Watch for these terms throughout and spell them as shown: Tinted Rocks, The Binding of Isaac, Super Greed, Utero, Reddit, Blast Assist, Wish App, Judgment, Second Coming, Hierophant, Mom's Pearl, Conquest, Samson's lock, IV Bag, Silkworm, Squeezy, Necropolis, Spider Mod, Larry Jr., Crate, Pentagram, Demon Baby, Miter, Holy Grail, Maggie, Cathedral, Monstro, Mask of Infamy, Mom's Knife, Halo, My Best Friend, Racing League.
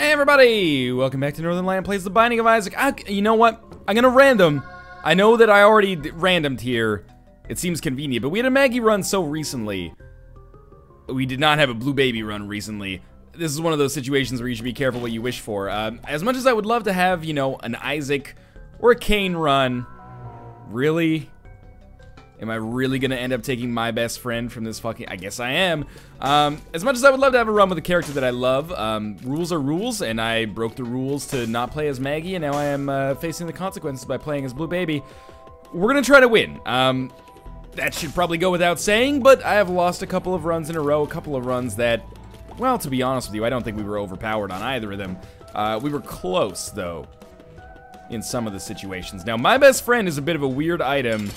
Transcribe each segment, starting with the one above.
Hey everybody, welcome back to Northern Lion Plays The Binding of Isaac. You know what? I'm gonna random. I know that I already randomed here. It seems convenient, but we had a Maggie run so recently. We did not have a Blue Baby run recently. This is one of those situations where you should be careful what you wish for. As much as I would love to have, you know, an Isaac or a Cain run, really? Am I really gonna end up taking My Best Friend from this fucking... I guess I am. As much as I would love to have a run with a character that I love, rules are rules, and I broke the rules to not play as Maggie, and now I am facing the consequences by playing as Blue Baby. We're gonna try to win. That should probably go without saying, but I have lost a couple of runs in a row, a couple of runs that... Well, to be honest with you, I don't think we were overpowered on either of them. We were close, though, in some of the situations. Now, My Best Friend is a bit of a weird item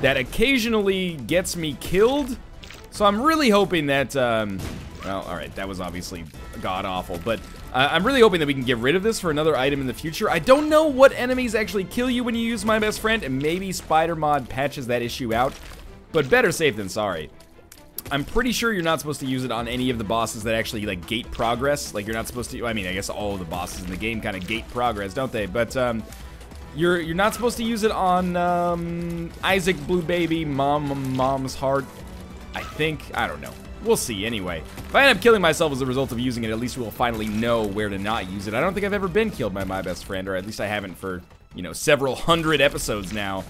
that occasionally gets me killed, so I'm really hoping that, well, alright, that was obviously god-awful, but I'm really hoping that we can get rid of this for another item in the future. I don't know what enemies actually kill you when you use My Best Friend, and maybe Spider Mod patches that issue out, but better safe than sorry. I'm pretty sure you're not supposed to use it on any of the bosses that actually, like, gate progress. Like, you're not supposed to, I mean, I guess all of the bosses in the game kind of gate progress, don't they? But, You're not supposed to use it on Isaac, Blue Baby, Mom's Heart, I think. I don't know. We'll see anyway. If I end up killing myself as a result of using it, at least we'll finally know where to not use it. I don't think I've ever been killed by My Best Friend, or at least I haven't for, you know, several hundred episodes now.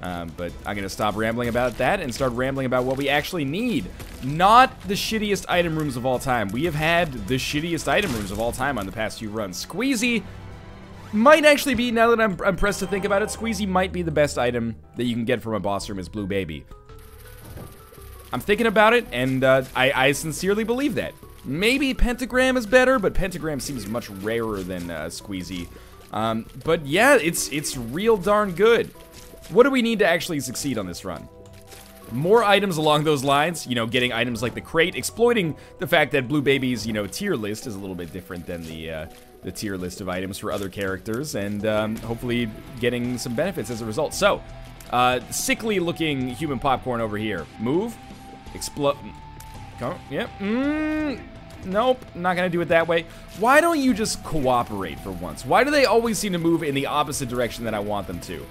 But I'm gonna stop rambling about that and start rambling about what we actually need. Not the shittiest item rooms of all time. We have had the shittiest item rooms of all time on the past few runs. Squeezy might actually be, now that I'm pressed to think about it, Squeezy might be the best item that you can get from a boss room is Blue Baby. I'm thinking about it, and I sincerely believe that. Maybe Pentagram is better, but Pentagram seems much rarer than Squeezy. But yeah, it's real darn good. What do we need to actually succeed on this run? More items along those lines, you know, getting items like the crate, exploiting the fact that Blue Baby's, you know, tier list is a little bit different than the tier list of items for other characters, and hopefully getting some benefits as a result. So, sickly looking human popcorn over here. Move, explode, come, yep, nope, not gonna do it that way. Why don't you just cooperate for once? Why do they always seem to move in the opposite direction that I want them to?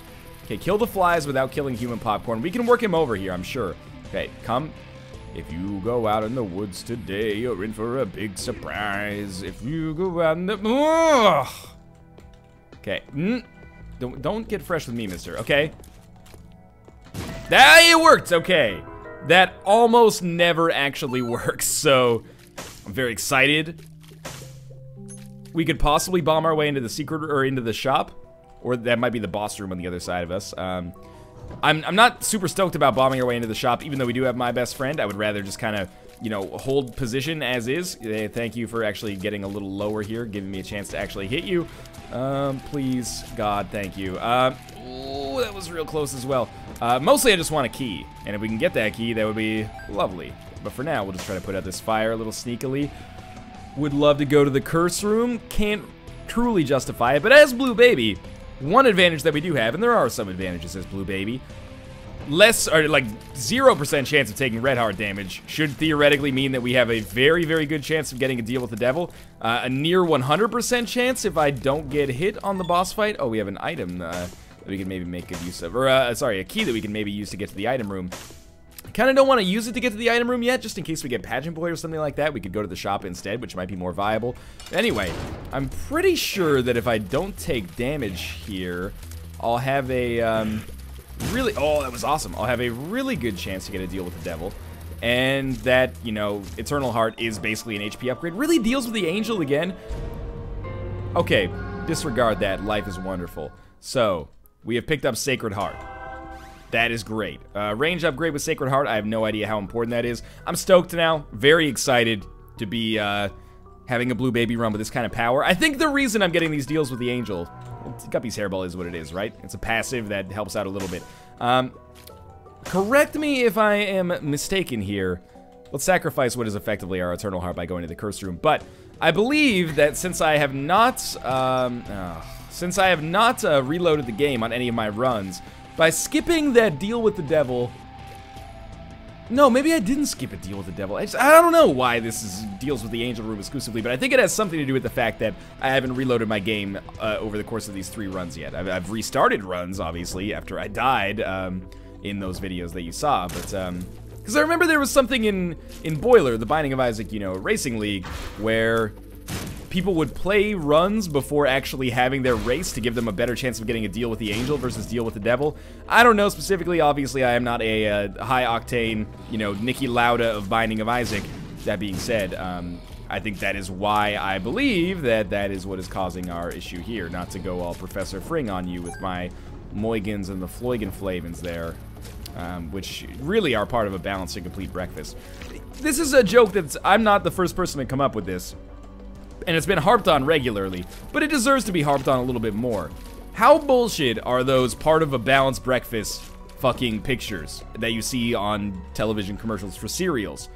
Okay, kill the flies without killing human popcorn. We can work him over here, I'm sure. Okay, come. If you go out in the woods today, you're in for a big surprise. If you go out in the... Ugh. Okay. Don't get fresh with me, mister. Okay. That it worked. Okay. That almost never actually works, so I'm very excited. We could possibly bomb our way into the secret or into the shop. Or that might be the boss room on the other side of us. I'm not super stoked about bombing our way into the shop, even though we do have My Best Friend. I would rather just kind of, you know, hold position as is. Thank you for actually getting a little lower here, giving me a chance to actually hit you. Please, God, thank you. Ooh, that was real close as well. Mostly I just want a key, and if we can get that key, that would be lovely. But for now, we'll just try to put out this fire a little sneakily. Would love to go to the Curse Room. Can't truly justify it, but as Blue Baby... One advantage that we do have, and there are some advantages as Blue Baby, less, or like 0% chance of taking red heart damage should theoretically mean that we have a very, very good chance of getting a deal with the devil. A near 100% chance if I don't get hit on the boss fight. Oh, we have an item that we can maybe make good use of, or sorry, a key that we can maybe use to get to the item room. I kind of don't want to use it to get to the item room yet, just in case we get Pageant Boy or something like that. We could go to the shop instead, which might be more viable. Anyway, I'm pretty sure that if I don't take damage here, I'll have a really... Oh, that was awesome. I'll have a really good chance to get a deal with the devil. And that, you know, Eternal Heart is basically an HP upgrade. Really deals with the angel again. Okay, disregard that. Life is wonderful. So, we have picked up Sacred Heart. That is great. Range upgrade with Sacred Heart. I have no idea how important that is. I'm stoked now. Very excited to be having a Blue Baby run with this kind of power. I think the reason I'm getting these deals with the angel... Guppy's Hairball is what it is, right? It's a passive that helps out a little bit. Correct me if I am mistaken here. Let's sacrifice what is effectively our Eternal Heart by going to the Curse Room. But I believe that since I have not... since I have not reloaded the game on any of my runs... By skipping that deal with the devil, No, maybe I didn't skip a deal with the devil. I don't know why this deals with the angel room exclusively, but I think it has something to do with the fact that I haven't reloaded my game over the course of these 3 runs yet. I've restarted runs, obviously, after I died in those videos that you saw, but... because I remember there was something in Boiler, The Binding of Isaac, you know, Racing League, where people would play runs before actually having their race to give them a better chance of getting a deal with the angel versus deal with the devil. I don't know specifically. Obviously, I am not a high-octane, you know, Niki Lauda of Binding of Isaac. That being said, I think that is why I believe that that is what is causing our issue here. Not to go all Professor Fring on you with my Moigans and the Floigenflavins there. Which really are part of a balanced and complete breakfast. This is a joke that's, I'm not the first person to come up with this, and it's been harped on regularly, but it deserves to be harped on a little bit more. How bullshit are those part of a balanced breakfast fucking pictures that you see on television commercials for cereals?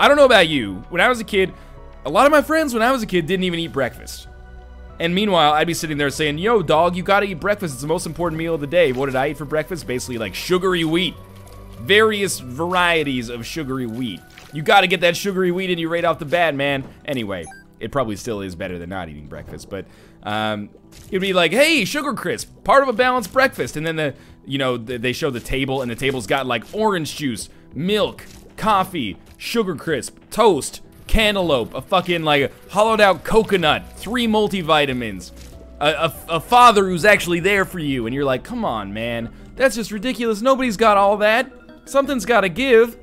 I don't know about you, when I was a kid, a lot of my friends when I was a kid didn't even eat breakfast. And meanwhile, I'd be sitting there saying, yo, dog, you gotta eat breakfast. It's the most important meal of the day. What did I eat for breakfast? Basically, like, sugary wheat. Various varieties of sugary wheat. You gotta get that sugary wheat in you right off the bat, man. Anyway, it probably still is better than not eating breakfast, but, it'd be like, hey, Sugar Crisp, part of a balanced breakfast. And then the, you know, they show the table, and the table's got, like, orange juice, milk, coffee, Sugar Crisp, toast, cantaloupe, a fucking, like, hollowed out coconut, 3 multivitamins, a father who's actually there for you, and you're like, come on, man, that's just ridiculous, nobody's got all that, something's gotta give.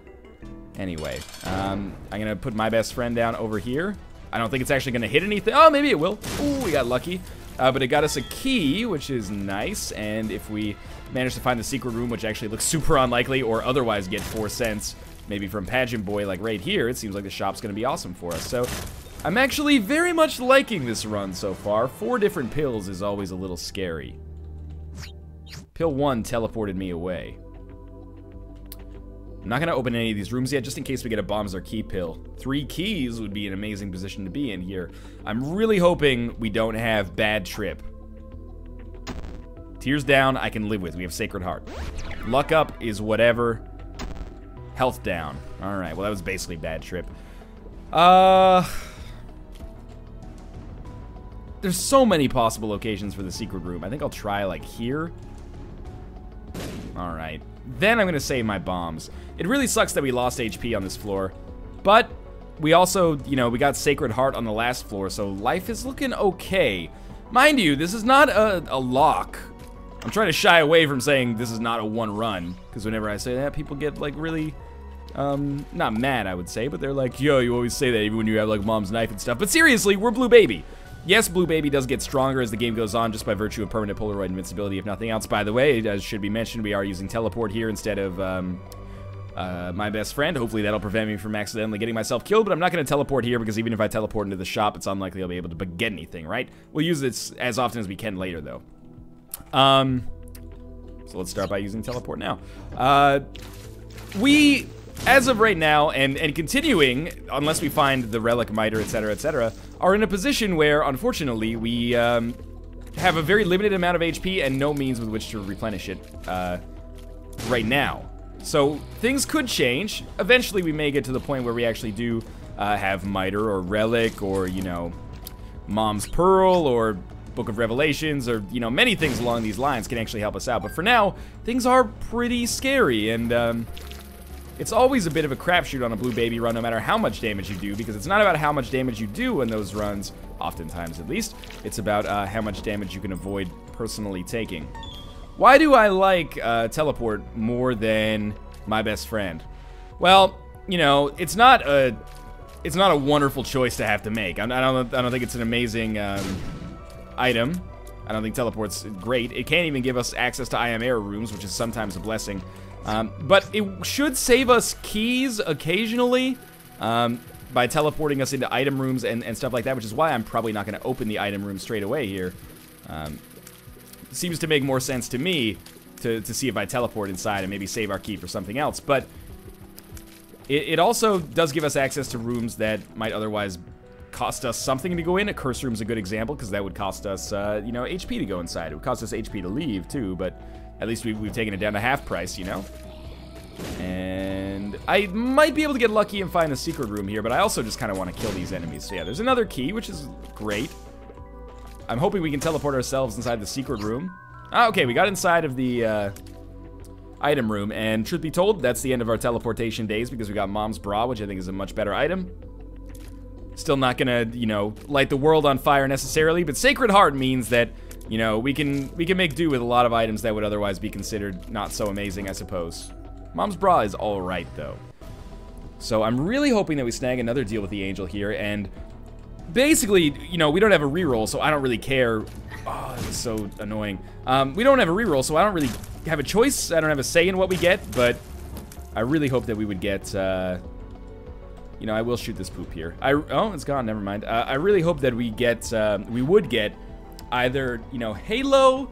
Anyway, I'm gonna put My Best Friend down over here. I don't think it's actually gonna hit anything. Oh, maybe it will. Ooh, we got lucky, but it got us a key, which is nice, and if we manage to find the secret room, which actually looks super unlikely, or otherwise get 4 cents, maybe from Pageant Boy, like right here, it seems like the shop's gonna be awesome for us. So, I'm actually very much liking this run so far. 4 different pills is always a little scary. Pill 1 teleported me away. I'm not gonna open any of these rooms yet, just in case we get a bombs or key pill. 3 keys would be an amazing position to be in here. I'm really hoping we don't have Bad Trip. Tears down, I can live with. We have Sacred Heart. Luck up is whatever. Health down. Alright, well that was basically Bad Trip. There's so many possible locations for the secret room. I think I'll try like here. Alright. Then I'm gonna save my bombs. It really sucks that we lost HP on this floor. But we also, you know, we got Sacred Heart on the last floor, so life is looking okay. Mind you, this is not a lock. I'm trying to shy away from saying this is not a one run, because whenever I say that, people get like really, not mad I would say, but they're like, yo, you always say that even when you have like Mom's Knife and stuff, but seriously, we're Blue Baby. Yes, Blue Baby does get stronger as the game goes on just by virtue of permanent Polaroid invincibility, if nothing else. By the way, as should be mentioned, we are using teleport here instead of, My Best Friend. Hopefully that'll prevent me from accidentally getting myself killed, but I'm not going to teleport here because even if I teleport into the shop, it's unlikely I'll be able to get anything, right? We'll use this as often as we can later, though. So let's start by using teleport now. We, as of right now, and continuing, unless we find the Relic, Miter, etc., are in a position where, unfortunately, we have a very limited amount of HP and no means with which to replenish it right now. So things could change. Eventually, we may get to the point where we actually do have Miter or Relic or, you know, Mom's Pearl or Book of Revelations, or, you know, many things along these lines can actually help us out. But for now, things are pretty scary, and it's always a bit of a crapshoot on a Blue Baby run, no matter how much damage you do, because it's not about how much damage you do in those runs, oftentimes at least. It's about how much damage you can avoid personally taking. Why do I like teleport more than My Best Friend? Well, you know, it's not a wonderful choice to have to make. I don't think it's an amazing item. I don't think teleport's great. It can't even give us access to IM error rooms, which is sometimes a blessing. But it should save us keys occasionally by teleporting us into item rooms and stuff like that, which is why I'm probably not going to open the item room straight away here. Seems to make more sense to me to see if I teleport inside and maybe save our key for something else. But it also does give us access to rooms that might otherwise cost us something to go in. A curse room's a good example, because that would cost us, you know, HP to go inside. It would cost us HP to leave, too, but at least we've taken it down to half price, you know? And and I might be able to get lucky and find the secret room here, but I also just kind of want to kill these enemies. So yeah, there's another key, which is great. I'm hoping we can teleport ourselves inside the secret room. Ah, okay, we got inside of the item room, and truth be told, that's the end of our teleportation days because we got Mom's Bra, which I think is a much better item. Still not gonna, you know, light the world on fire necessarily, but Sacred Heart means that, you know, we can make do with a lot of items that would otherwise be considered not so amazing, I suppose. Mom's Bra is all right, though. So I'm really hoping that we snag another deal with the angel here, and basically, you know, we don't have a reroll, so I don't really care. Oh, this is so annoying. We don't have a reroll, so I don't really have a choice. I don't have a say in what we get, but I really hope that we would get, you know, I will shoot this poop here. Oh, it's gone, never mind. I really hope that we get, we would get either, you know, Halo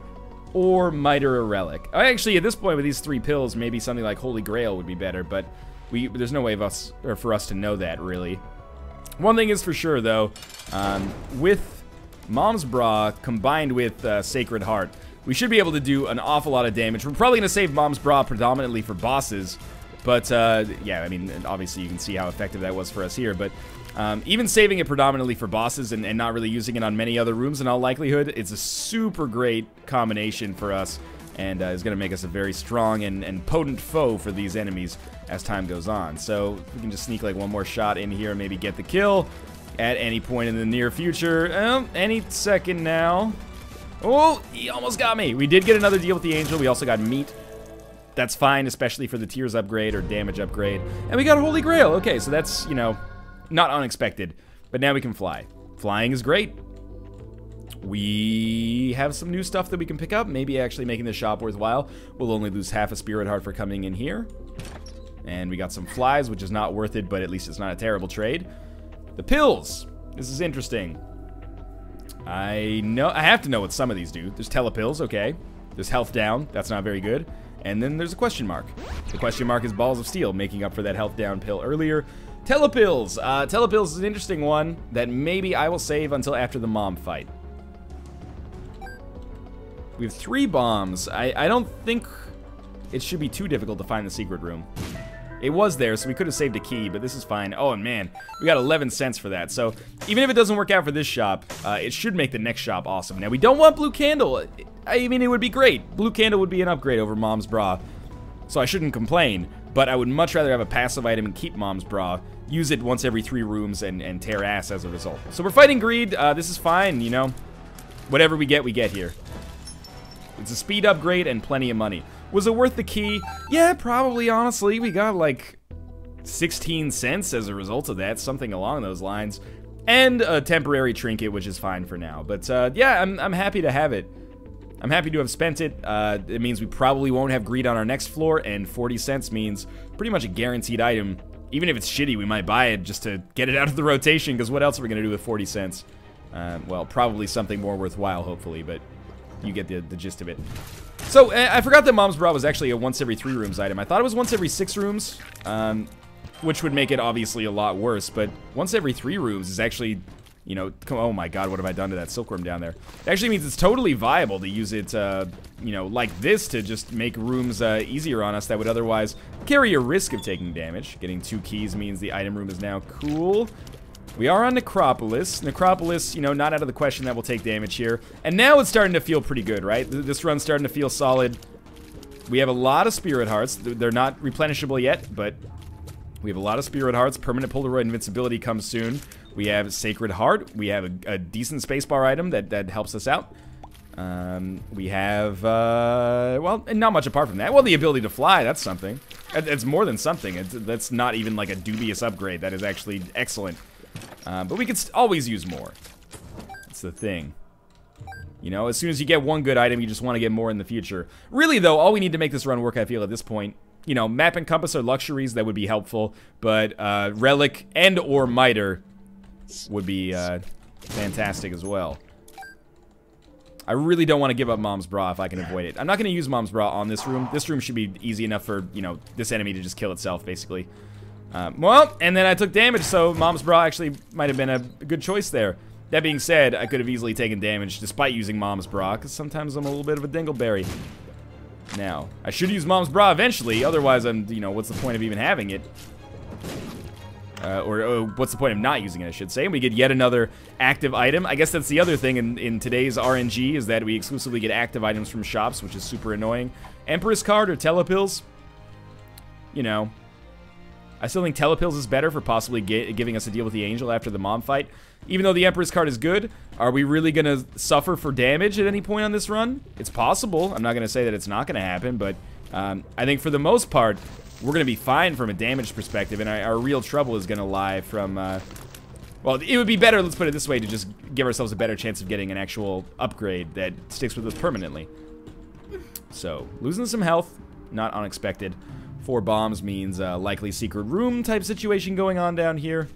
or Miter or Relic. Actually, at this point, with these three pills, maybe something like Holy Grail would be better, but there's no way of us, or for us to know that, really. One thing is for sure, though, with Mom's Bra combined with Sacred Heart, we should be able to do an awful lot of damage. We're probably going to save Mom's Bra predominantly for bosses, but, yeah, I mean, obviously you can see how effective that was for us here, but even saving it predominantly for bosses and not really using it on many other rooms in all likelihood, it's a super great combination for us, and is going to make us a very strong and potent foe for these enemies as time goes on. So we can just sneak like one more shot in here and maybe get the kill at any point in the near future. Any second now. Oh, he almost got me. We did get another deal with the angel. We also got meat. That's fine, especially for the tears upgrade or damage upgrade. And we got Holy Grail. Okay, so that's, you know, not unexpected. But now we can fly. Flying is great. We have some new stuff that we can pick up. Maybe actually making the shop worthwhile. We'll only lose half a spirit heart for coming in here. And we got some flies, which is not worth it, but at least it's not a terrible trade. The pills. This is interesting. I have to know what some of these do. There's telepils, okay. There's health down. That's not very good. And then there's a question mark. The question mark is Balls of Steel, making up for that health down pill earlier. Telepils. Telepils is an interesting one that maybe I will save until after the mom fight. We have 3 bombs. I don't think it should be too difficult to find the secret room. It was there, so we could have saved a key, but this is fine. Oh, and man, we got 11 cents for that. So even if it doesn't work out for this shop, it should make the next shop awesome. Now, we don't want Blue Candle. I mean, it would be great. Blue Candle would be an upgrade over Mom's Bra, so I shouldn't complain. But I would much rather have a passive item and keep Mom's Bra, use it once every 3 rooms, and tear ass as a result. So we're fighting Greed. This is fine, you know. Whatever we get here. It's a speed upgrade and plenty of money. Was it worth the key? Yeah, probably, honestly. We got like 16 cents as a result of that, something along those lines. And a temporary trinket, which is fine for now. But yeah, I'm happy to have it. I'm happy to have spent it. It means we probably won't have greed on our next floor, and 40 cents means pretty much a guaranteed item. Even if it's shitty, we might buy it just to get it out of the rotation, because what else are we going to do with 40 cents? Well, probably something more worthwhile, hopefully, but you get the gist of it. So, I forgot that Mom's Bra was actually a once every 3 rooms item. I thought it was once every 6 rooms, which would make it obviously a lot worse, but once every 3 rooms is actually, you know, oh my god, what have I done to that silkworm down there? It actually means it's totally viable to use it, you know, like this to just make rooms easier on us that would otherwise carry a risk of taking damage. Getting 2 keys means the item room is now cool. We are on Necropolis. Necropolis, you know, not out of the question that we'll take damage here. And now it's starting to feel pretty good, right? This run's starting to feel solid. We have a lot of spirit hearts. They're not replenishable yet, but we have a lot of spirit hearts. Permanent Polaroid invincibility comes soon. We have Sacred Heart. We have a decent spacebar item that helps us out. We have, well, not much apart from that. Well, the ability to fly, that's something. It's more than something. That's not even like a dubious upgrade. That is actually excellent. But we could always use more. That's the thing. You know, as soon as you get one good item, you just want to get more in the future. Really, though, all we need to make this run work, I feel, at this point. You know, Map and Compass are luxuries that would be helpful, but Relic and or Miter would be fantastic as well. I really don't want to give up Mom's Bra if I can avoid it. I'm not going to use Mom's Bra on this room. This room should be easy enough for, you know, this enemy to just kill itself, basically. Well, and then I took damage, so Mom's Bra actually might have been a good choice there. That being said, I could have easily taken damage despite using Mom's Bra, because sometimes I'm a little bit of a dingleberry. now. I should use Mom's Bra eventually, otherwise I'm, you know, what's the point of even having it? Or what's the point of not using it, I should say. And we get yet another active item. I guess that's the other thing in today's RNG is that we exclusively get active items from shops, which is super annoying. Empress card or Telepils? You know. I still think Telepils is better for possibly giving us a deal with the Angel after the Mom fight. Even though the Empress card is good, are we really going to suffer for damage at any point on this run? It's possible. I'm not going to say that it's not going to happen, but I think for the most part, we're going to be fine from a damage perspective, and our real trouble is going to lie from, well, it would be better, let's put it this way, to just give ourselves a better chance of getting an actual upgrade that sticks with us permanently. So, losing some health, not unexpected. 4 bombs means likely secret room type situation going on down here.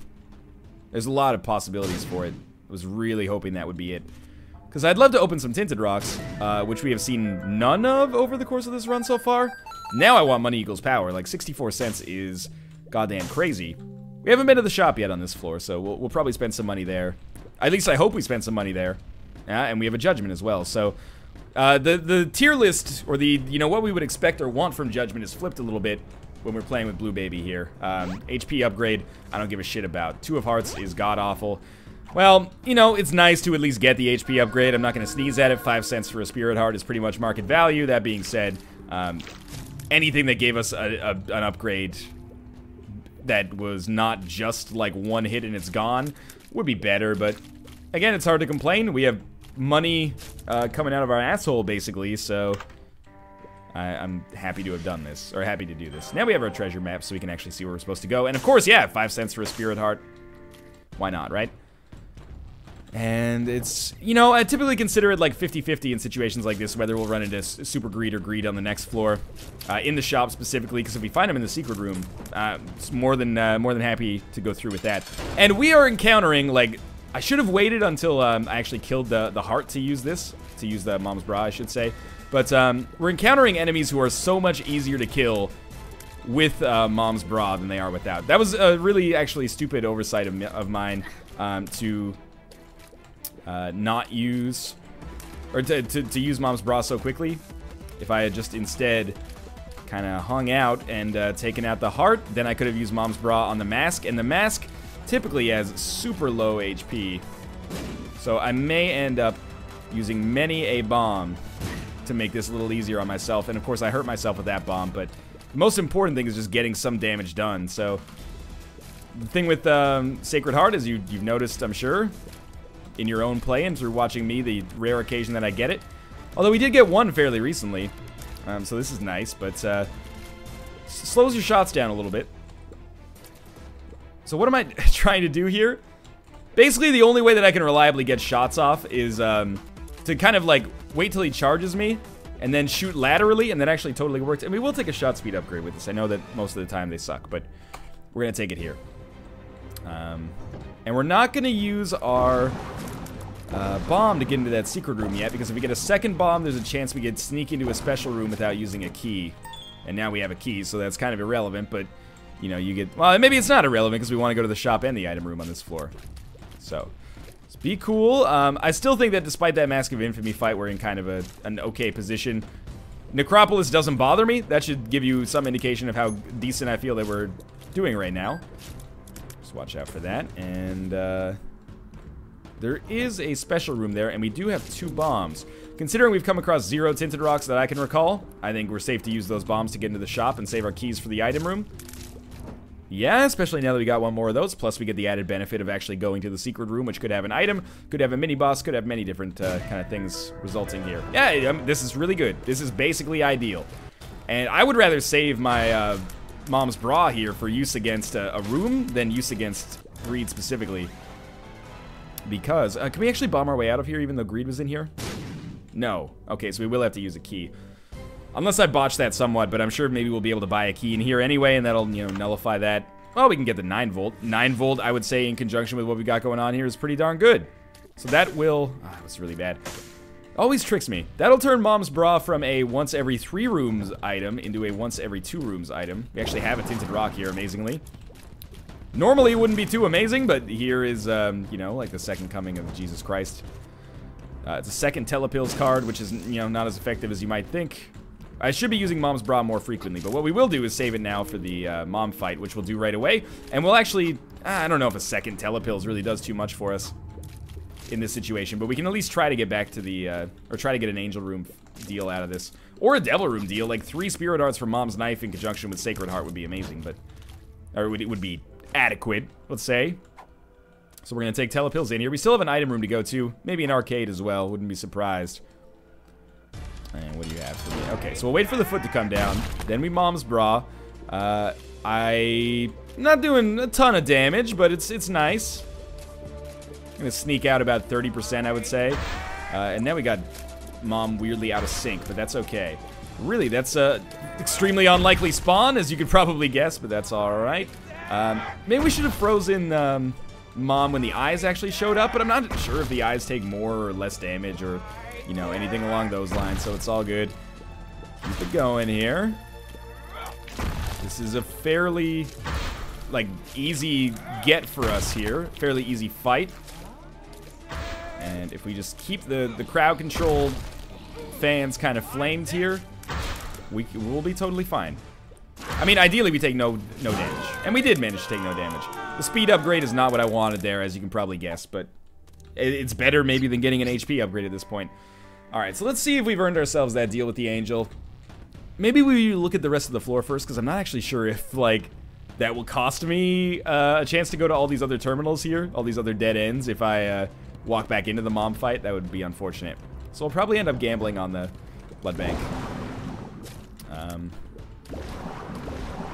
There's a lot of possibilities for it. I was really hoping that would be it. Because I'd love to open some Tinted Rocks, which we have seen none of over the course of this run so far. Now I want money equals power. Like, 64 cents is goddamn crazy. We haven't been to the shop yet on this floor, so we'll probably spend some money there. At least I hope we spend some money there. And we have a Judgment as well, so... the tier list, or the, you know, what we would expect or want from Judgment is flipped a little bit when we're playing with Blue Baby here. HP upgrade, I don't give a shit about. 2 of hearts is god-awful. Well, you know, it's nice to at least get the HP upgrade. I'm not going to sneeze at it. 5 cents for a spirit heart is pretty much market value. That being said, anything that gave us an upgrade that was not just like one hit and it's gone would be better, but again, it's hard to complain. We have money coming out of our asshole, basically, so I'm happy to have done this, or happy to do this. Now we have our treasure map, so we can actually see where we're supposed to go, and of course, yeah, 5 cents for a spirit heart. Why not, right? And it's, you know, I typically consider it like 50-50 in situations like this, whether we'll run into Super Greed or Greed on the next floor, in the shop specifically, because if we find them in the secret room, more than happy to go through with that. And we are encountering, like, I should have waited until I actually killed the heart to use this, to use the Mom's Bra, I should say. But we're encountering enemies who are so much easier to kill with Mom's Bra than they are without. That was a really actually stupid oversight of mine to not use, or to use Mom's Bra so quickly. If I had just instead kind of hung out and taken out the heart, then I could have used Mom's Bra on the mask, and the mask typically has super low HP, so I may end up using many a bomb to make this a little easier on myself, and of course I hurt myself with that bomb, but the most important thing is just getting some damage done. So the thing with Sacred Heart is you've noticed, I'm sure, in your own play and through watching me, the rare occasion that I get it, although we did get one fairly recently, so this is nice, but slows your shots down a little bit. So what am I trying to do here? Basically, the only way that I can reliably get shots off is to kind of like wait till he charges me and then shoot laterally, and that actually totally works. I mean, we'll take a shot speed upgrade with this. I know that most of the time they suck, but we're going to take it here. And we're not going to use our bomb to get into that secret room yet, because if we get a second bomb, there's a chance we could sneak into a special room without using a key. And now we have a key, so that's kind of irrelevant, but... you know, you get... well, maybe it's not irrelevant because we want to go to the shop and the item room on this floor. So, let's be cool. I still think that despite that Mask of Infamy fight, we're in kind of an okay position. Necropolis doesn't bother me. That should give you some indication of how decent I feel that we're doing right now. Just watch out for that. And, there is a special room there, and we do have 2 bombs. Considering we've come across 0 Tinted Rocks that I can recall, I think we're safe to use those bombs to get into the shop and save our keys for the item room. Yeah, especially now that we got 1 more of those, plus we get the added benefit of actually going to the secret room, which could have an item, could have a mini-boss, could have many different kind of things resulting here. Yeah, this is really good. This is basically ideal. And I would rather save my Mom's Bra here for use against a room than use against Greed specifically. Because, can we actually bomb our way out of here even though Greed was in here? No. Okay, so we will have to use a key. Unless I botched that somewhat, but I'm sure maybe we'll be able to buy a key in here anyway, and that'll, you know, nullify that. Well, we can get the 9 volt. 9 volt, I would say, in conjunction with what we got going on here, is pretty darn good. So that will... ah, that's really bad. Always tricks me. That'll turn Mom's Bra from a once every 3 rooms item into a once every 2 rooms item. We actually have a Tinted Rock here, amazingly. Normally, it wouldn't be too amazing, but here is, you know, like the second coming of Jesus Christ. It's a second Telepils card, which is, you know, not as effective as you might think. I should be using Mom's Bra more frequently, but what we will do is save it now for the mom fight, which we'll do right away. And we'll actually, I don't know if a second Telepils really does too much for us in this situation, but we can at least try to get back to the, or try to get an Angel Room deal out of this. Or a Devil Room deal, like 3 Spirit Arts from Mom's Knife in conjunction with Sacred Heart would be amazing, but, or it would be adequate, let's say. So we're gonna take Telepils in here. We still have an item room to go to, maybe an arcade as well, wouldn't be surprised. And what do you have for me? Okay, so we'll wait for the foot to come down, then we Mom's Bra. I'm not doing a ton of damage, but it's nice. I'm gonna sneak out about 30%, I would say. And now we got Mom weirdly out of sync, but that's okay. Really, that's a extremely unlikely spawn, as you could probably guess, but that's all right. Maybe we should have frozen Mom when the eyes actually showed up, but I'm not sure if the eyes take more or less damage or, you know, anything along those lines, so it's all good. Keep it going here. This is a fairly, like, easy get for us here. Fairly easy fight. And if we just keep the crowd controlled fans kind of flamed here, we'll be totally fine. I mean, ideally we take no damage. And we did manage to take no damage. The speed upgrade is not what I wanted there, as you can probably guess, but it's better maybe than getting an HP upgrade at this point. Alright, so let's see if we've earned ourselves that deal with the Angel. Maybe we look at the rest of the floor first, because I'm not actually sure if, like, that will cost me a chance to go to all these other terminals here, all these other dead ends. If I walk back into the mom fight, that would be unfortunate. So I'll probably end up gambling on the blood bank. And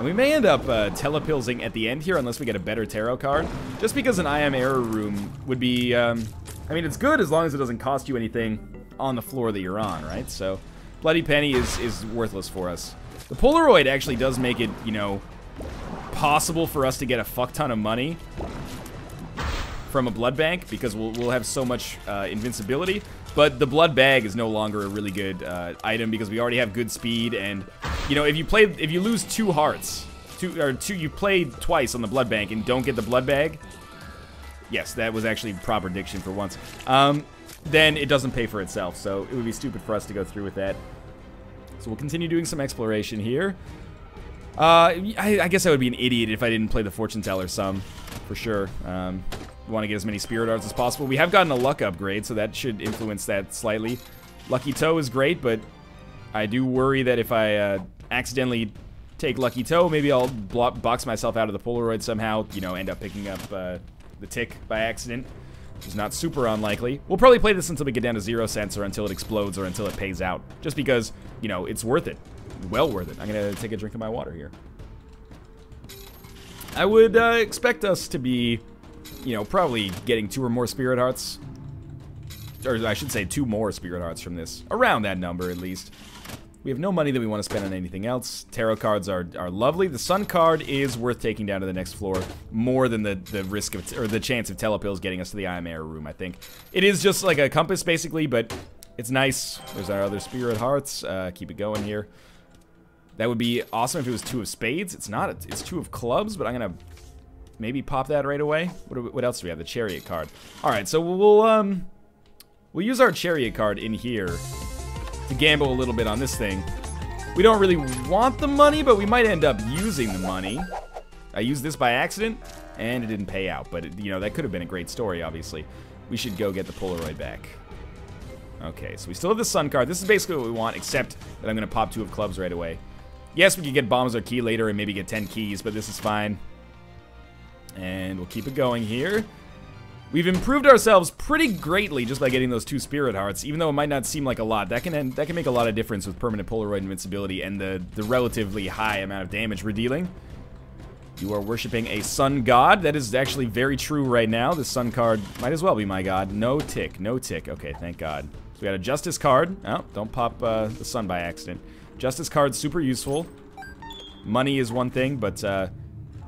we may end up telepilsing at the end here unless we get a better tarot card. Just because an I Am Error Room would be, I mean, it's good as long as it doesn't cost you anything on the floor that you're on, right? So, Bloody Penny is worthless for us. The Polaroid actually does make it, you know, possible for us to get a fuck ton of money from a blood bank because we'll have so much invincibility. But the blood bag is no longer a really good item because we already have good speed, and you know, if you lose 2 hearts, you played twice on the blood bank and don't get the blood bag. Yes, that was actually proper diction for once. Then it doesn't pay for itself, so it would be stupid for us to go through with that. So we'll continue doing some exploration here. I guess I would be an idiot if I didn't play the fortune teller some, for sure. We want to get as many spirit arts as possible. We have gotten a luck upgrade, so that should influence that slightly. Lucky Toe is great, but I do worry that if I accidentally take Lucky Toe, maybe I'll box myself out of the Polaroid somehow, you know, end up picking up the tick by accident, which is not super unlikely. We'll probably play this until we get down to 0 cents or until it explodes or until it pays out, just because, you know, it's worth it. Well worth it. I'm going to take a drink of my water here. I would expect us to be, you know, probably getting 2 or more Spirit Hearts. Or I should say 2 more Spirit Hearts from this. Around that number, at least. We have no money that we want to spend on anything else. Tarot cards are lovely. The Sun card is worth taking down to the next floor more than the risk of, or the chance of Telepils getting us to the I Am Error Room, I think. It is just like a compass, basically, but it's nice. There's our other Spirit Hearts. Keep it going here. That would be awesome if it was 2 of spades. It's not. It's 2 of clubs, but I'm going to maybe pop that right away. What else do we have? The Chariot card. All right, so we'll use our Chariot card in here to gamble a little bit on this thing. We don't really want the money, but we might end up using the money. I used this by accident, and it didn't pay out, but it, you know, that could have been a great story, obviously. We should go get the Polaroid back. Okay, so we still have the Sun card. This is basically what we want, except that I'm going to pop 2 of clubs right away. Yes, we could get bombs or key later and maybe get 10 keys, but this is fine. And we'll keep it going here. We've improved ourselves pretty greatly just by getting those 2 spirit hearts, even though it might not seem like a lot. That can make a lot of difference with permanent Polaroid invincibility and the relatively high amount of damage we're dealing. You are worshipping a sun god. That is actually very true right now. The Sun card might as well be my god. No tick, no tick. Okay, thank God. So we got a Justice card. Oh, don't pop the sun by accident. Justice card's super useful. Money is one thing, but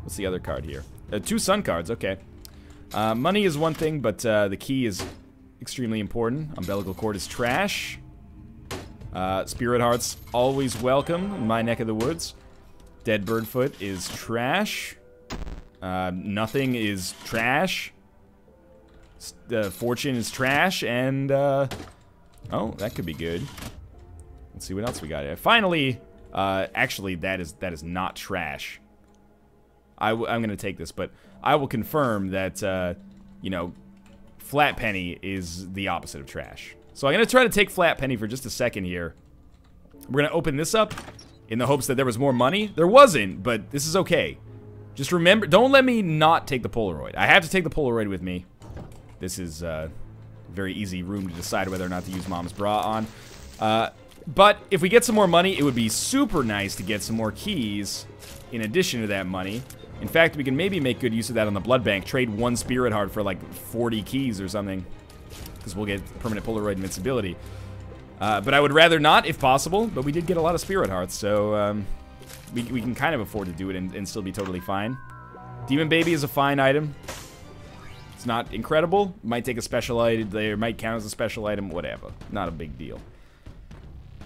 what's the other card here? 2 sun cards, okay. Money is one thing, but the key is extremely important. Umbilical cord is trash. Spirit hearts, always welcome in my neck of the woods. Dead bird foot is trash. Nothing is trash. Fortune is trash, and oh, that could be good. Let's see what else we got. Finally, actually, that is not trash. I'm gonna take this, but I will confirm that you know, Flat Penny is the opposite of trash. So I'm gonna try to take Flat Penny for just a second here. We're gonna open this up in the hopes that there was more money. There wasn't, but this is okay. Just remember, don't let me not take the Polaroid. I have to take the Polaroid with me. This is a very easy room to decide whether or not to use Mom's Bra on. But if we get some more money, it would be super nice to get some more keys in addition to that money. In fact, we can maybe make good use of that on the blood bank. Trade one Spirit Heart for like 40 keys or something, because we'll get permanent Polaroid invincibility. But I would rather not, if possible, but we did get a lot of Spirit Hearts, so we can kind of afford to do it and still be totally fine. Demon Baby is a fine item. It's not incredible. Might take a special item. They might count as a special item, whatever. Not a big deal.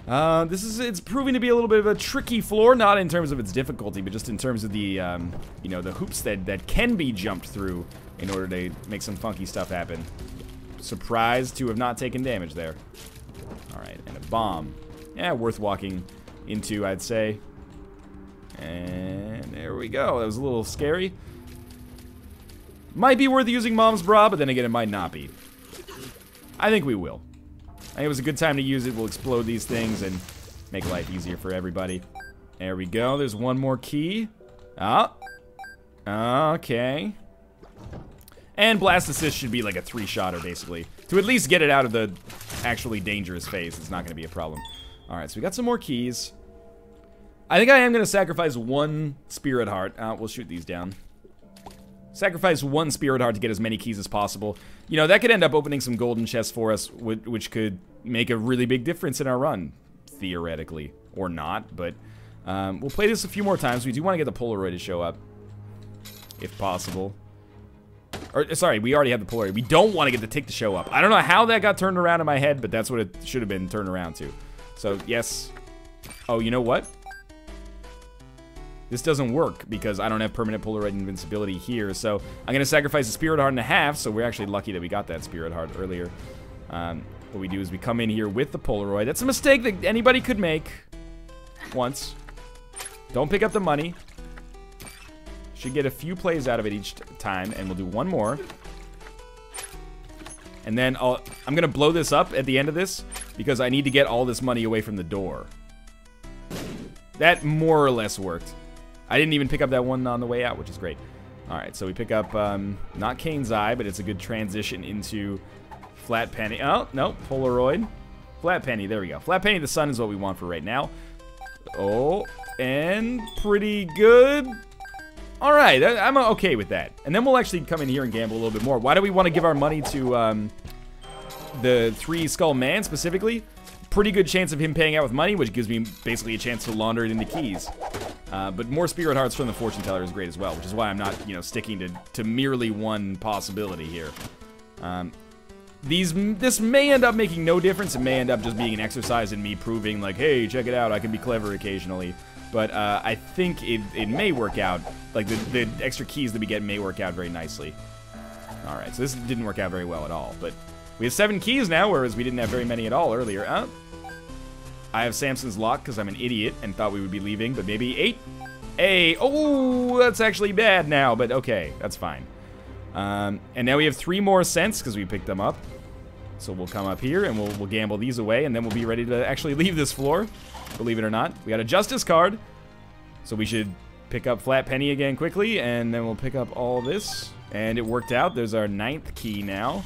It's proving to be a little bit of a tricky floor, not in terms of its difficulty, but just in terms of the, you know, the hoops that can be jumped through in order to make some funky stuff happen. Surprised to have not taken damage there. Alright, and a bomb. Yeah, worth walking into, I'd say. And there we go. That was a little scary. Might be worth using Mom's Bra, but then again, it might not be. I think we will. I think it was a good time to use it. We'll explode these things and make life easier for everybody. There we go. There's one more key. Ah. Okay. And Blast Assist should be like a three-shotter, basically. To at least get it out of the actually dangerous phase. It's not going to be a problem. All right, so we got some more keys. I think I am going to sacrifice one Spirit Heart. We'll shoot these down. Sacrifice one Spirit Heart to get as many keys as possible. You know, that could end up opening some golden chests for us, which could make a really big difference in our run, theoretically. Or not, but we'll play this a few more times. We do want to get the Polaroid to show up, if possible. Or, sorry, we already have the Polaroid. We don't want to get the tick to show up. I don't know how that got turned around in my head, but that's what it should have been turned around to. So, yes. Oh, you know what? This doesn't work because I don't have permanent Polaroid invincibility here, so I'm going to sacrifice a Spirit Heart and a half, so we're actually lucky that we got that Spirit Heart earlier. What we do is we come in here with the Polaroid. That's a mistake that anybody could make once. Don't pick up the money. Should get a few plays out of it each time, and we'll do one more. And then I'm going to blow this up at the end of this because I need to get all this money away from the door. That more or less worked. I didn't even pick up that one on the way out, which is great. Alright, so we pick up, not Kane's Eye, but it's a good transition into Flat Penny. Oh, no, Polaroid. Flat Penny, there we go. Flat Penny the Sun is what we want for right now. Oh, and pretty good. Alright, I'm okay with that. And then we'll actually come in here and gamble a little bit more. Why do we want to give our money to the Three Skull Man specifically? Pretty good chance of him paying out with money, which gives me basically a chance to launder it into keys. But more Spirit Hearts from the Fortune Teller is great as well, which is why I'm not, you know, sticking to merely one possibility here. This may end up making no difference. It may end up just being an exercise in me proving, like, hey, check it out, I can be clever occasionally. But I think it may work out. Like, the extra keys that we get may work out very nicely. All right, so this didn't work out very well at all, but we have 7 keys now, whereas we didn't have very many at all earlier. I have Samson's Lock because I'm an idiot and thought we would be leaving, but maybe 8? Hey, oh, that's actually bad now, but okay, that's fine. And now we have 3 more cents because we picked them up. So we'll come up here and we'll gamble these away, and then we'll be ready to actually leave this floor, believe it or not. We got a Justice card, so we should pick up Flat Penny again quickly, and then we'll pick up all this. And it worked out. There's our 9th key now.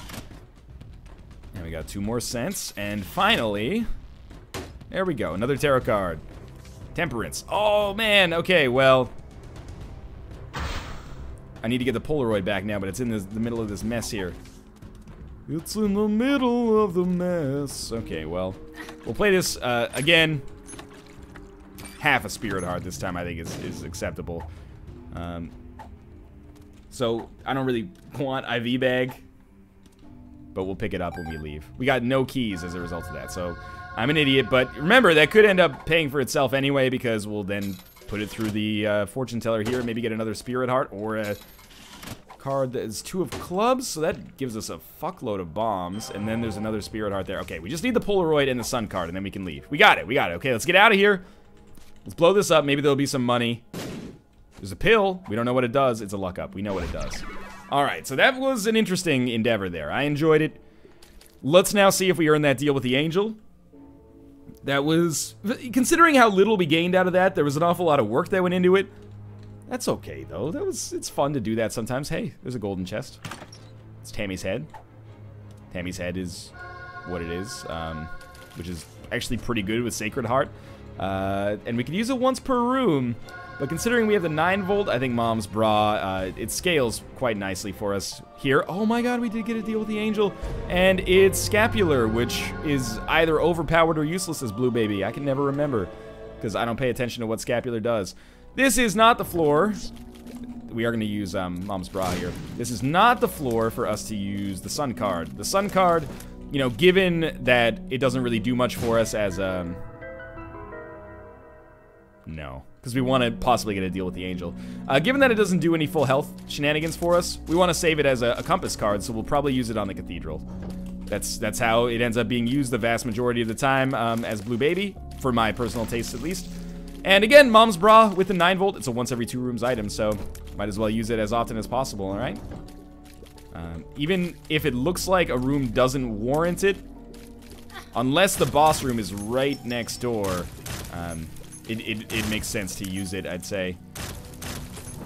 And we got 2 more cents, and finally... There we go, another tarot card. Temperance. Oh, man, okay, well... I need to get the Polaroid back now, but it's in the middle of this mess here. It's in the middle of the mess. Okay, well, we'll play this again. Half a Spirit Heart this time, I think, is acceptable. So, I don't really want IV Bag, but we'll pick it up when we leave. We got no keys as a result of that, so... I'm an idiot, but remember, that could end up paying for itself anyway, because we'll then put it through the fortune teller here and maybe get another Spirit Heart or a card that is 2 of clubs, so that gives us a fuckload of bombs, and then there's another spirit heart there. Okay, we just need the Polaroid and the Sun card, and then we can leave. We got it, we got it. Okay, let's get out of here. Let's blow this up, maybe there'll be some money. There's a pill, we don't know what it does, it's a luck up, we know what it does. Alright, so that was an interesting endeavor there, I enjoyed it. Let's now see if we earn that deal with the angel. That was, considering how little we gained out of that, there was an awful lot of work that went into it. That's okay, though. That was, it's fun to do that sometimes. Hey, there's a golden chest. It's Tammy's head. Tammy's head is what it is, which is actually pretty good with Sacred Heart. And we could use it once per room, but considering we have the 9-volt, I think Mom's Bra, it scales quite nicely for us here. Oh my god, we did get a deal with the angel. And it's Scapular, which is either overpowered or useless as Blue Baby. I can never remember, because I don't pay attention to what Scapular does. This is not the floor. We are going to use Mom's Bra here. This is not the floor for us to use the Sun card. The Sun card, you know, given that it doesn't really do much for us as no, because we want to possibly get a deal with the angel. Given that it doesn't do any full health shenanigans for us, we want to save it as a compass card, so we'll probably use it on the cathedral. That's how it ends up being used the vast majority of the time as Blue Baby, for my personal taste at least. And again, Mom's Bra with the 9-volt. It's a once every 2 rooms item, so might as well use it as often as possible, all right? Even if it looks like a room doesn't warrant it, unless the boss room is right next door, it makes sense to use it, I'd say.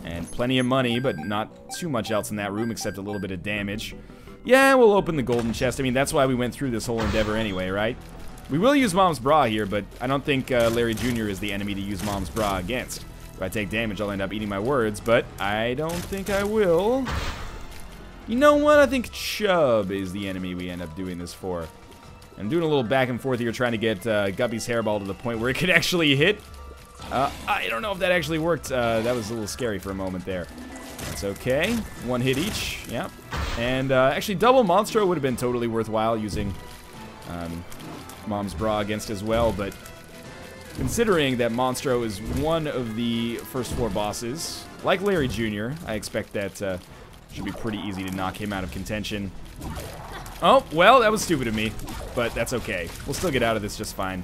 And plenty of money, but not too much else in that room except a little bit of damage. Yeah, we'll open the golden chest. I mean, that's why we went through this whole endeavor anyway, right? We will use Mom's Bra here, but I don't think Larry Jr. is the enemy to use Mom's Bra against. If I take damage, I'll end up eating my words, but I don't think I will. You know what? I think Chubb is the enemy we end up doing this for. I'm doing a little back and forth here trying to get Guppy's Hairball to the point where it could actually hit. I don't know if that actually worked. That was a little scary for a moment there. That's okay. 1 hit each. Yep. And actually, double Monstro would have been totally worthwhile using... Mom's Bra against as well, but considering that Monstro is one of the first 4 bosses, like Larry Jr., I expect that should be pretty easy to knock him out of contention. Oh, well, that was stupid of me, but that's okay. We'll still get out of this just fine.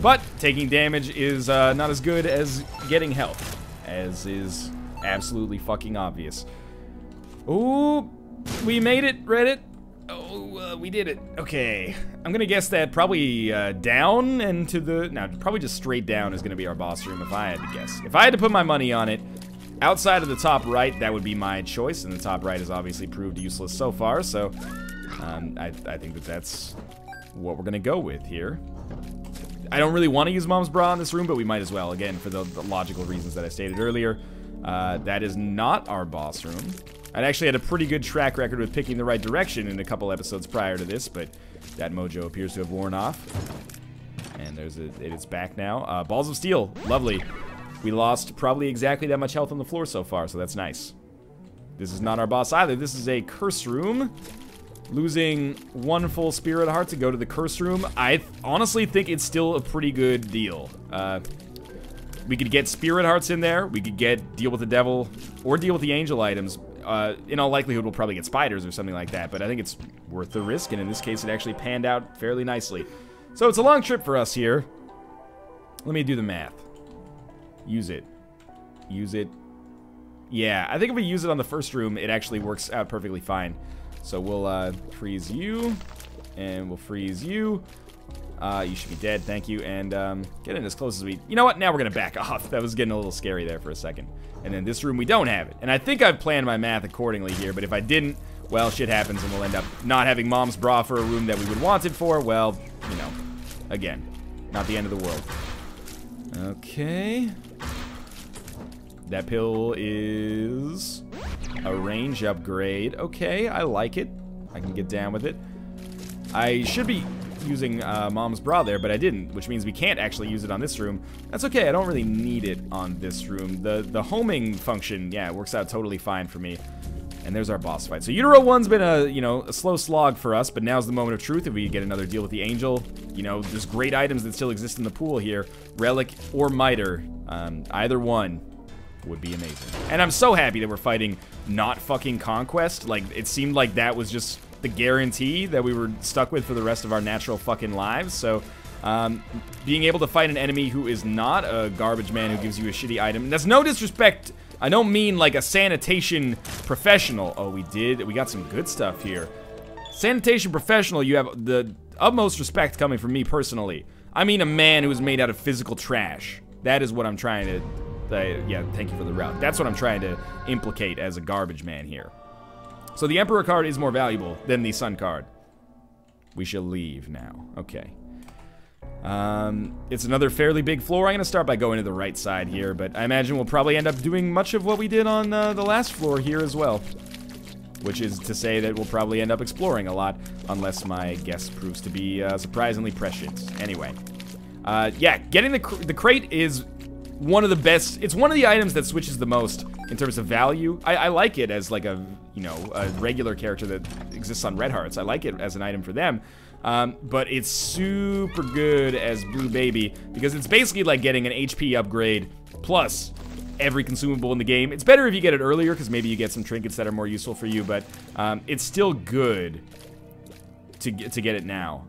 But taking damage is not as good as getting health, as is absolutely fucking obvious. Ooh, we made it, Reddit. Oh, we did it. Okay. I'm gonna guess that probably down and to the... No, probably just straight down is gonna be our boss room if I had to guess. If I had to put my money on it, outside of the top right, that would be my choice, and the top right has obviously proved useless so far, so I think that that's what we're gonna go with here. I don't really want to use Mom's Bra in this room, but we might as well, again, for the logical reasons that I stated earlier. That is not our boss room. I'd actually had a pretty good track record with picking the right direction in a couple episodes prior to this, but that mojo appears to have worn off. And there's it's back now. Balls of Steel, lovely. We lost probably exactly that much health on the floor so far, so that's nice. This is not our boss either. This is a Curse Room. Losing 1 full Spirit Heart to go to the Curse Room. I honestly think it's still a pretty good deal. We could get Spirit Hearts in there. We could get Deal with the Devil or Deal with the Angel items. In all likelihood, we'll probably get spiders or something like that, but I think it's worth the risk, and in this case, it actually panned out fairly nicely. So it's a long trip for us here. Let me do the math. Use it. Use it. Yeah, I think if we use it on the first room, it actually works out perfectly fine. So we'll freeze you, and we'll freeze you. You should be dead, thank you, and get in as close as we... You know what? Now we're going to back off. That was getting a little scary there for a second. And in this room, we don't have it. And I think I've planned my math accordingly here, but if I didn't, well, shit happens, and we'll end up not having Mom's Bra for a room that we would want it for. Well, you know, again, not the end of the world. Okay. That pill is a range upgrade. Okay, I like it. I can get down with it. I should be using Mom's Bra there, but I didn't, which means we can't actually use it on this room. That's okay, I don't really need it on this room. The homing function, yeah, it works out totally fine for me. And there's our boss fight. So Utero 1's been a, you know, a slow slog for us, but now's the moment of truth if we get another deal with the angel. You know, there's great items that still exist in the pool here. Relic or Miter, either one would be amazing. And I'm so happy that we're fighting not fucking Conquest. Like, it seemed like that was just the guarantee that we were stuck with for the rest of our natural fucking lives. So, being able to fight an enemy who is not a garbage man who gives you a shitty item. And that's no disrespect. I don't mean like a sanitation professional. Oh, we did. We got some good stuff here. Sanitation professional, you have the utmost respect coming from me personally. I mean a man who is made out of physical trash. That is what I'm trying to... yeah, thank you for the route. That's what I'm trying to implicate as a garbage man here. So the Emperor card is more valuable than the Sun card. We shall leave now. Okay. It's another fairly big floor. I'm going to start by going to the right side here, but I imagine we'll probably end up doing much of what we did on the last floor here as well. Which is to say that we'll probably end up exploring a lot, unless my guess proves to be surprisingly prescient. Anyway. Yeah, getting the crate is one of the best. It's one of the items that switches the most in terms of value. I like it as like a, you know, a regular character that exists on Red Hearts. I like it as an item for them. But it's super good as Blue Baby because it's basically like getting an HP upgrade plus every consumable in the game. It's better if you get it earlier because maybe you get some trinkets that are more useful for you, but it's still good to get it now.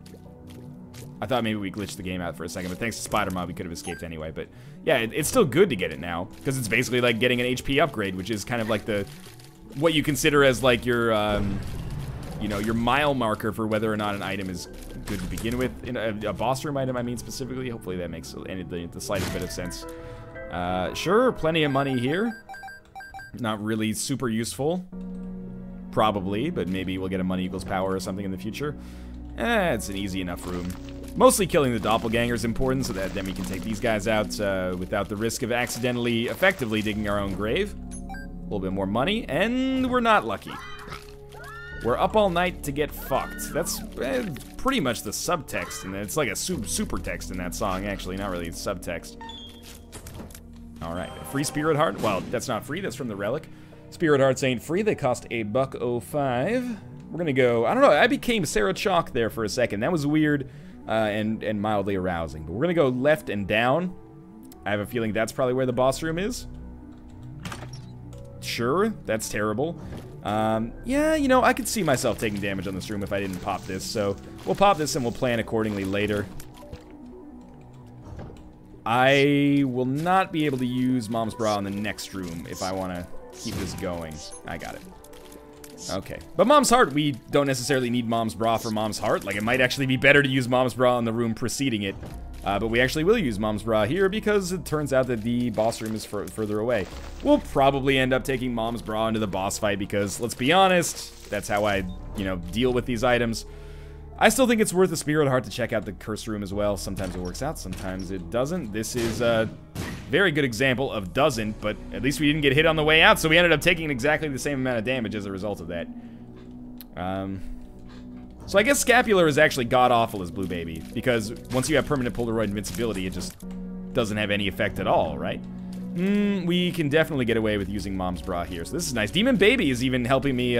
I thought maybe we glitched the game out for a second, but thanks to Spider Mob, we could have escaped anyway. But yeah, it's still good to get it now because it's basically like getting an HP upgrade, which is kind of like the what you consider as like your you know, your mile marker for whether or not an item is good to begin with. In a boss room item, I mean specifically. Hopefully that makes the slightest bit of sense. Sure, plenty of money here. Not really super useful, probably, but maybe we'll get a money equals power or something in the future. It's an easy enough room. Mostly killing the doppelganger is important so that then we can take these guys out without the risk of accidentally, effectively digging our own grave. A little bit more money, and we're not lucky. We're up all night to get fucked. That's pretty much the subtext, and it's like a super text in that song, actually, not really subtext. Alright, free Spirit Heart. Well, that's not free, that's from the Relic. Spirit Hearts ain't free, they cost $1.05. We're gonna go, I don't know, I became Sarah Chalk there for a second. That was weird. And mildly arousing. But we're gonna go left and down. I have a feeling that's probably where the boss room is. Sure, that's terrible. Yeah, you know, I could see myself taking damage on this room if I didn't pop this, so we'll pop this and we'll plan accordingly later. I will not be able to use Mom's Bra in the next room if I want to keep this going. I got it. Okay, but Mom's Heart, we don't necessarily need Mom's Bra for Mom's Heart. Like, it might actually be better to use Mom's Bra in the room preceding it. But we actually will use Mom's Bra here because it turns out that the boss room is further away. We'll probably end up taking Mom's Bra into the boss fight because, let's be honest, that's how I, you know, deal with these items. I still think it's worth a Spirit Heart to check out the Curse Room as well. Sometimes it works out, sometimes it doesn't. This is a very good example of doesn't, but at least we didn't get hit on the way out, so we ended up taking exactly the same amount of damage as a result of that. So I guess Scapular is actually god-awful as Blue Baby, because once you have permanent Polaroid invincibility, it just doesn't have any effect at all, right? We can definitely get away with using Mom's Bra here, so this is nice. Demon Baby is even helping me...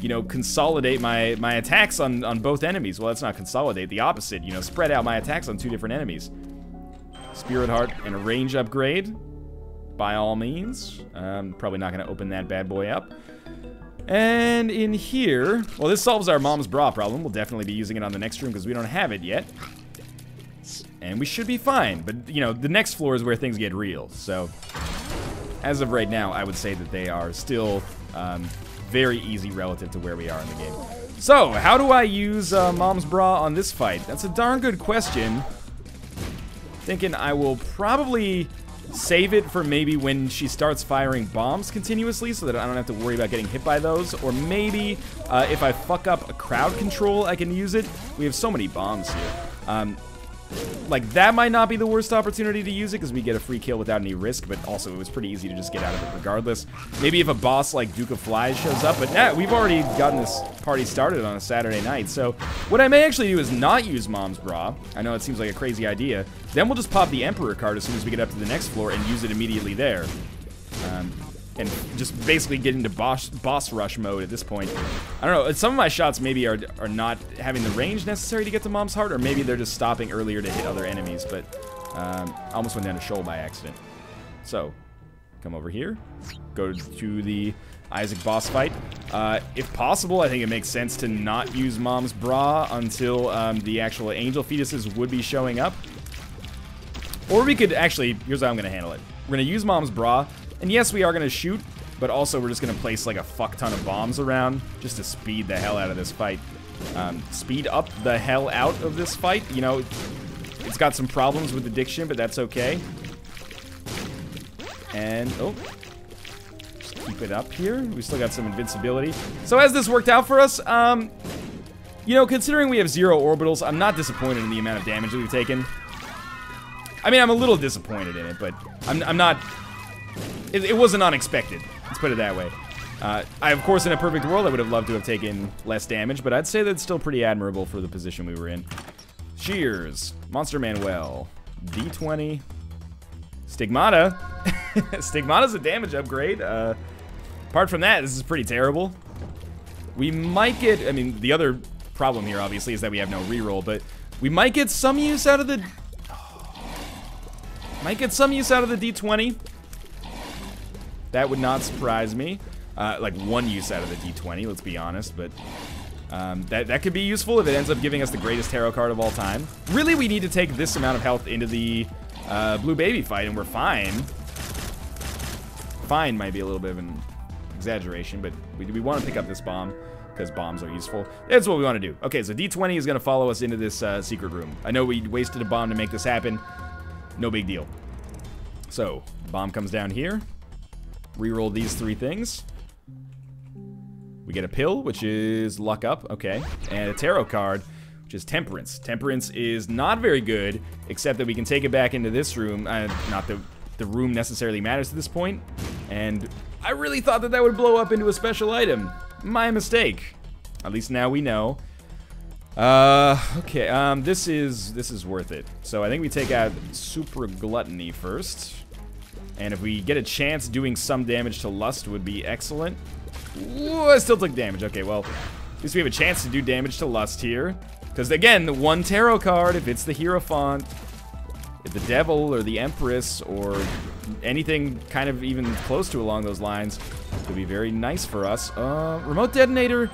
you know, consolidate my attacks on both enemies. Well, that's not consolidate, the opposite, you know, spread out my attacks on two different enemies. Spirit Heart and a range upgrade, by all means. Probably not gonna open that bad boy up. And in here, well, this solves our Mom's Bra problem. We'll definitely be using it on the next room because we don't have it yet. And we should be fine, but you know, the next floor is where things get real, so. As of right now, I would say that they are still, very easy relative to where we are in the game. So, how do I use Mom's Bra on this fight? That's a darn good question. Thinking I will probably save it for maybe when she starts firing bombs continuously so that I don't have to worry about getting hit by those. Or maybe if I fuck up a crowd control, I can use it. We have so many bombs here. Like, that might not be the worst opportunity to use it because we get a free kill without any risk, but also it was pretty easy to just get out of it regardless. Maybe if a boss like Duke of Flies shows up, but nah, we've already gotten this party started on a Saturday night, so what I may actually do is not use Mom's Bra. I know it seems like a crazy idea. Then we'll just pop the Emperor card as soon as we get up to the next floor and use it immediately there. And just basically get into boss rush mode at this point. I don't know, some of my shots maybe are not having the range necessary to get to Mom's Heart, or maybe they're just stopping earlier to hit other enemies, but I almost went down a shoal by accident. So, Come over here. Go to the Isaac boss fight. If possible, I think it makes sense to not use Mom's Bra until the actual angel fetuses would be showing up. Or we could actually, here's how I'm going to handle it. We're going to use Mom's Bra, and yes, we are going to shoot, but also we're just going to place like a fuck ton of bombs around just to speed the hell out of this fight. Speed up the hell out of this fight. You know, it's got some problems with addiction, but that's okay. And, oh, just keep it up here. We still got some invincibility. So as this worked out for us, you know, considering we have 0 orbitals, I'm not disappointed in the amount of damage that we've taken. I mean, I'm a little disappointed in it, but I'm not, it wasn't unexpected. Let's put it that way. I, of course, in a perfect world, I would have loved to have taken less damage, but I'd say that's still pretty admirable for the position we were in. Cheers. Monster Manuel. D20. Stigmata. Stigmata's a damage upgrade. Apart from that, this is pretty terrible. We might get, I mean, the other problem here, obviously, is that we have no reroll, but we might get some use out of the... Might get some use out of the D20. That would not surprise me. Like, one use out of the D20, let's be honest, but... that could be useful if it ends up giving us the greatest tarot card of all time. Really, we need to take this amount of health into the... Blue Baby fight, and we're fine. Fine might be a little bit of an exaggeration, but we want to pick up this bomb because bombs are useful. That's what we want to do. Okay, so D20 is going to follow us into this secret room. I know we wasted a bomb to make this happen. No big deal. So, bomb comes down here. Reroll these three things. We get a pill, which is luck up. Okay, and a tarot card. Which is Temperance. Temperance is not very good, except that we can take it back into this room. Not that the room necessarily matters at this point. And I really thought that that would blow up into a special item. My mistake. At least now we know. Okay. This is worth it. So I think we take out Super Gluttony first. And if we get a chance, doing some damage to Lust would be excellent. Ooh, I still took damage. Okay, well, at least we have a chance to do damage to Lust here. Because, again, the one tarot card, if it's the Hierophant, if the Devil or the Empress or anything kind of even close to along those lines, could be very nice for us. Remote Detonator,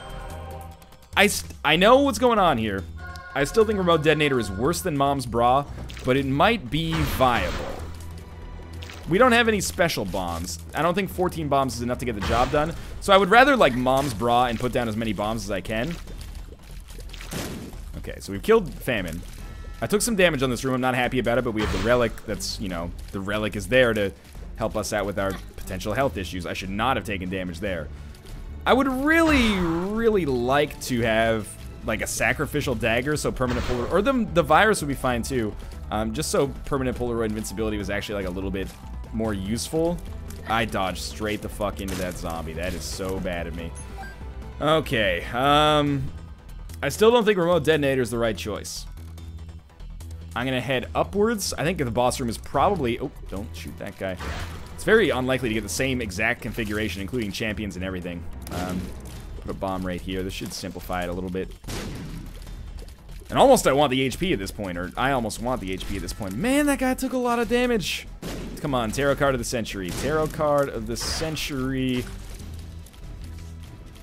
I know what's going on here. I still think Remote Detonator is worse than Mom's Bra, but it might be viable. We don't have any special bombs. I don't think 14 bombs is enough to get the job done. So I would rather, like, Mom's Bra and put down as many bombs as I can. Okay, so we've killed Famine. I took some damage on this room. I'm not happy about it, but we have the Relic that's, you know, the Relic is there to help us out with our potential health issues. I should not have taken damage there. I would really, really like to have, like, a Sacrificial Dagger, so permanent Polaroid, or the Virus would be fine, too, just so permanent Polaroid invincibility was actually, like, a little bit more useful. I dodged straight the fuck into that zombie. That is so bad of me. Okay, I still don't think Remote Detonator is the right choice. I'm going to head upwards. I think the boss room is probably... Oh, don't shoot that guy. It's very unlikely to get the same exact configuration, including champions and everything. Put a bomb right here. This should simplify it a little bit. And almost I want the HP at this point, or I almost want the HP at this point. Man, that guy took a lot of damage. Come on, Tarot Card of the Century. Tarot Card of the Century...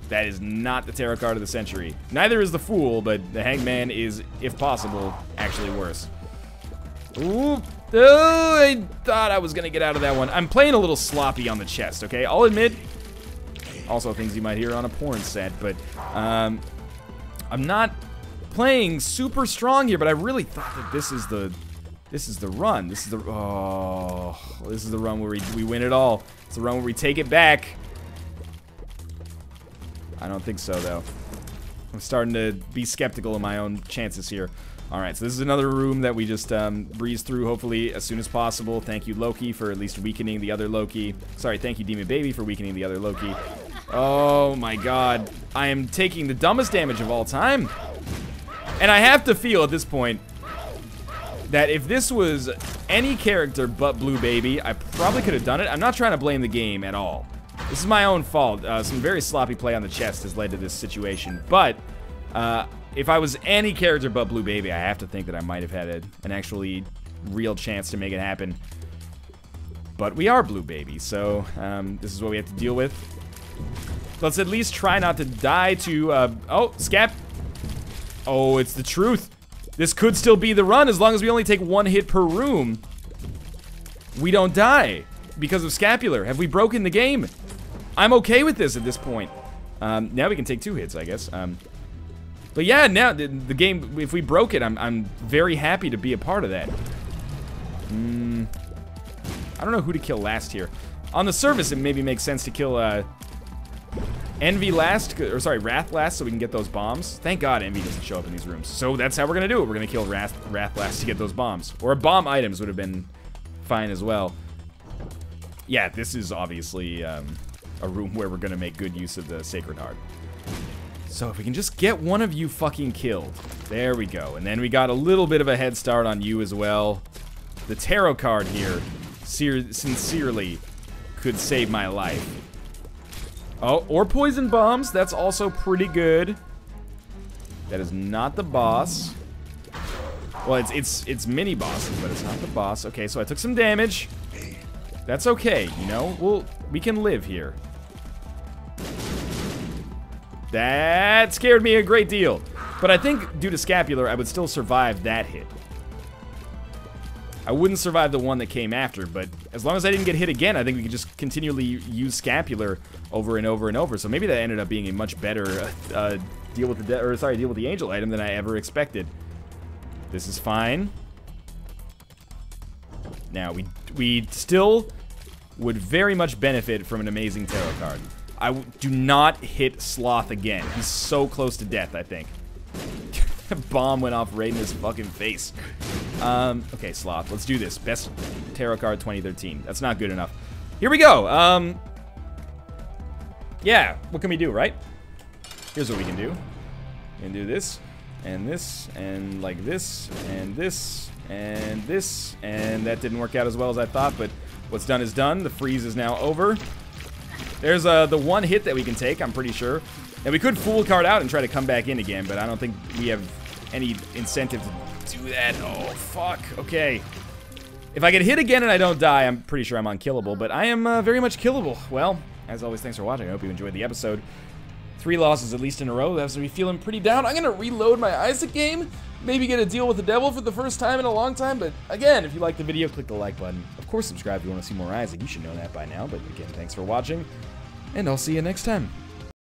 That is not the Tarot Card of the Century. Neither is the Fool, but the Hangman is, if possible, actually worse. Ooh. Oh, I thought I was going to get out of that one. I'm playing a little sloppy on the chest, okay? I'll admit. Also, things you might hear on a porn set, but I'm not playing super strong here, but I really thought that this is the run. This is the run where we win it all. It's the run where we take it back. I don't think so, though. I'm starting to be skeptical of my own chances here. All right, so this is another room that we just breeze through, hopefully, as soon as possible. Thank you, Loki, for at least weakening the other Loki. Sorry, thank you, Demon Baby, for weakening the other Loki. Oh, my God. I am taking the dumbest damage of all time. And I have to feel, at this point, that if this was any character but Blue Baby, I probably could have done it. I'm not trying to blame the game at all. This is my own fault. Some very sloppy play on the chest has led to this situation. But if I was any character but Blue Baby, I have to think that I might have had an actually real chance to make it happen. but we are Blue Baby, so this is what we have to deal with. Let's at least try not to die to, oh, Scap. Oh, it's the truth. This could still be the run as long as we only take one hit per room. We don't die because of Scapular. Have we broken the game? I'm okay with this at this point. Now we can take two hits, I guess. But yeah, now the game, if we broke it, I'm very happy to be a part of that. I don't know who to kill last here. On the surface, it maybe makes sense to kill Envy last, or sorry, Wrath last, so we can get those bombs. Thank God Envy doesn't show up in these rooms. So that's how we're gonna do it. We're gonna kill Wrath last to get those bombs. Or bomb items would have been fine as well. Yeah, this is obviously a room where we're gonna make good use of the Sacred Heart. So if we can just get one of you fucking killed. There we go. And then we got a little bit of a head start on you as well. The tarot card here, sincerely, could save my life. Oh, or poison bombs. That's also pretty good. That is not the boss. Well, it's mini bosses, but it's not the boss. Okay, so I took some damage. That's okay, you know. We can live here. That scared me a great deal. But I think due to Scapular, I would still survive that hit. I wouldn't survive the one that came after, but as long as I didn't get hit again, I think we could just continually use Scapular over and over and over. So maybe that ended up being a much better deal with the angel item than I ever expected. This is fine. Now, we still would very much benefit from an amazing tarot card. Do not hit Sloth again. He's so close to death, I think. Bomb went off right in his fucking face. Okay, Sloth, let's do this. Best tarot card 2013. That's not good enough. Here we go. Yeah, what can we do, right? Here's what we can do. We can do this, and this, and like this, and this, and this, and that didn't work out as well as I thought, but what's done is done. The freeze is now over. There's the one hit that we can take, I'm pretty sure. And we could Fool Card out and try to come back in again, but I don't think we have any incentive to do that. Oh, fuck. Okay. If I get hit again and I don't die, I'm pretty sure I'm unkillable, but I am very much killable. Well, as always, thanks for watching. I hope you enjoyed the episode. 3 losses at least in a row. That's me feeling pretty down. I'm going to reload my Isaac game. Maybe get a deal with the devil for the first time in a long time, but again, if you liked the video, click the like button. Of course, subscribe if you want to see more Isaac. You should know that by now, but again, thanks for watching, and I'll see you next time.